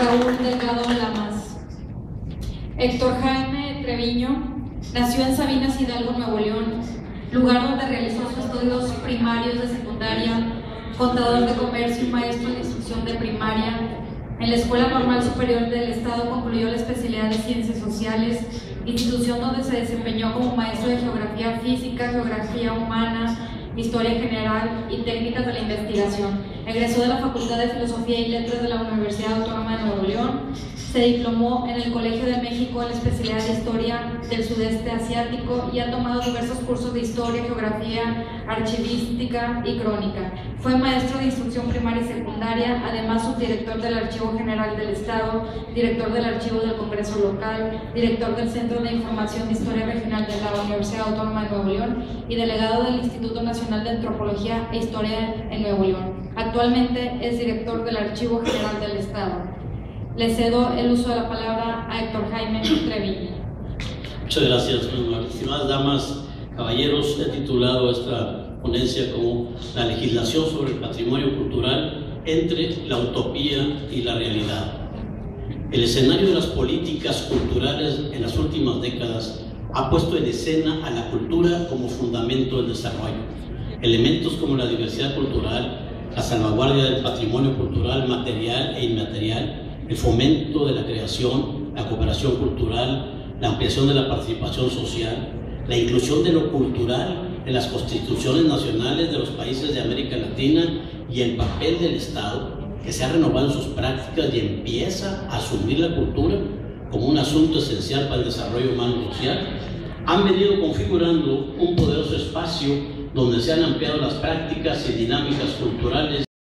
Raúl Delgado Lamas. Héctor Jaime Treviño nació en Sabinas Hidalgo, Nuevo León, lugar donde realizó sus estudios primarios de secundaria, contador de comercio y maestro en instrucción de primaria. En la Escuela Normal Superior del Estado concluyó la especialidad de Ciencias Sociales, institución donde se desempeñó como maestro de Geografía Física, Geografía Humana, Historia General y Técnicas de la Investigación. Egresó de la Facultad de Filosofía y Letras de la Universidad Autónoma de Nuevo León. Se diplomó en el Colegio de México en la especialidad de Historia del Sudeste Asiático y ha tomado diversos cursos de Historia, Geografía, Archivística y Crónica. Fue maestro de instrucción primaria y secundaria, además subdirector del Archivo General del Estado, director del Archivo del Congreso Local, director del Centro de Información de Historia Regional de la Universidad Autónoma de Nuevo León y delegado del Instituto Nacional de Antropología e Historia en Nuevo León. Actualmente es director del Archivo General del Estado. Le cedo el uso de la palabra a Héctor Jaime Treviño. Muchas gracias, muy estimadas damas, caballeros. He titulado esta ponencia como La legislación sobre el patrimonio cultural entre la utopía y la realidad. El escenario de las políticas culturales en las últimas décadas ha puesto en escena a la cultura como fundamento del desarrollo. Elementos como la diversidad cultural, la salvaguardia del patrimonio cultural material e inmaterial, el fomento de la creación, la cooperación cultural, la ampliación de la participación social, la inclusión de lo cultural en las constituciones nacionales de los países de América Latina y el papel del Estado, que se ha renovado en sus prácticas y empieza a asumir la cultura como un asunto esencial para el desarrollo humano y social, han venido configurando un poderoso espacio donde se han ampliado las prácticas y dinámicas culturales